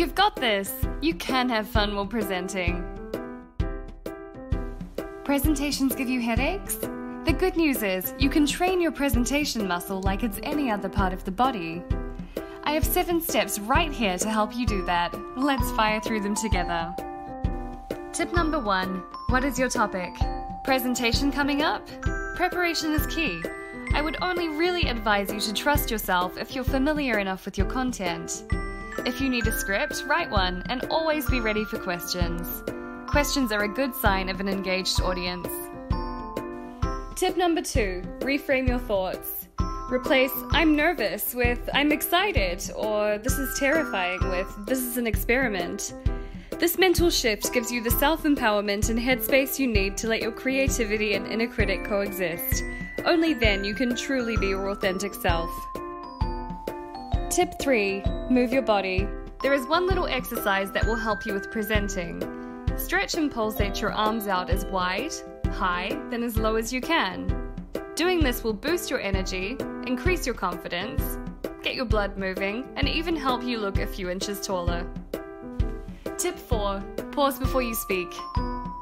You've got this. You can have fun while presenting. Presentations give you headaches? The good news is you can train your presentation muscle like it's any other part of the body. I have 7 steps right here to help you do that. Let's fire through them together. Tip number 1. What is your topic? Presentation coming up? Preparation is key. I would only really advise you to trust yourself if you're familiar enough with your content. If you need a script, write one and always be ready for questions. Questions are a good sign of an engaged audience. Tip number 2, reframe your thoughts. Replace "I'm nervous" with "I'm excited" or "this is terrifying" with "this is an experiment." This mental shift gives you the self-empowerment and headspace you need to let your creativity and inner critic coexist. Only then you can truly be your authentic self. Tip 3, move your body. There is one little exercise that will help you with presenting. Stretch and pulsate your arms out as wide, high, then as low as you can. Doing this will boost your energy, increase your confidence, get your blood moving, and even help you look a few inches taller. Tip 4, pause before you speak.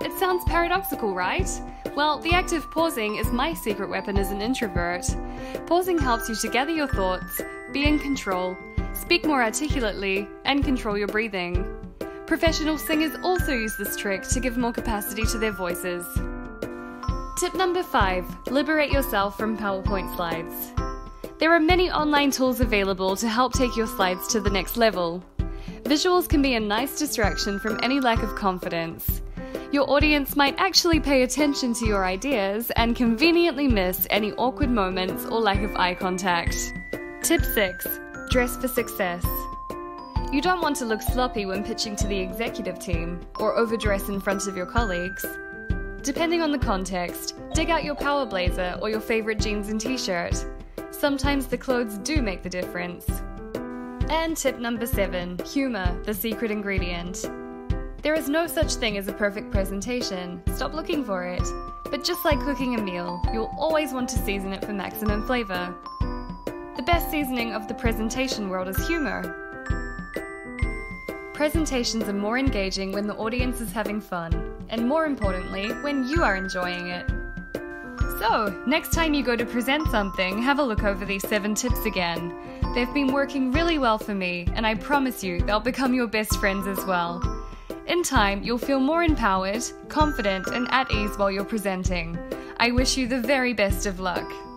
It sounds paradoxical, right? Well, the act of pausing is my secret weapon as an introvert. Pausing helps you to gather your thoughts, be in control, speak more articulately, and control your breathing. Professional singers also use this trick to give more capacity to their voices. Tip number 5, liberate yourself from PowerPoint slides. There are many online tools available to help take your slides to the next level. Visuals can be a nice distraction from any lack of confidence. Your audience might actually pay attention to your ideas and conveniently miss any awkward moments or lack of eye contact. Tip 6, dress for success. You don't want to look sloppy when pitching to the executive team or overdress in front of your colleagues. Depending on the context, dig out your power blazer or your favorite jeans and t-shirt. Sometimes the clothes do make the difference. And tip number 7, humor, the secret ingredient. There is no such thing as a perfect presentation. Stop looking for it. But just like cooking a meal, you'll always want to season it for maximum flavor. The best seasoning of the presentation world is humor. Presentations are more engaging when the audience is having fun, and more importantly, when you are enjoying it. So, next time you go to present something, have a look over these 7 tips again. They've been working really well for me, and I promise you they'll become your best friends as well. In time, you'll feel more empowered, confident, and at ease while you're presenting. I wish you the very best of luck.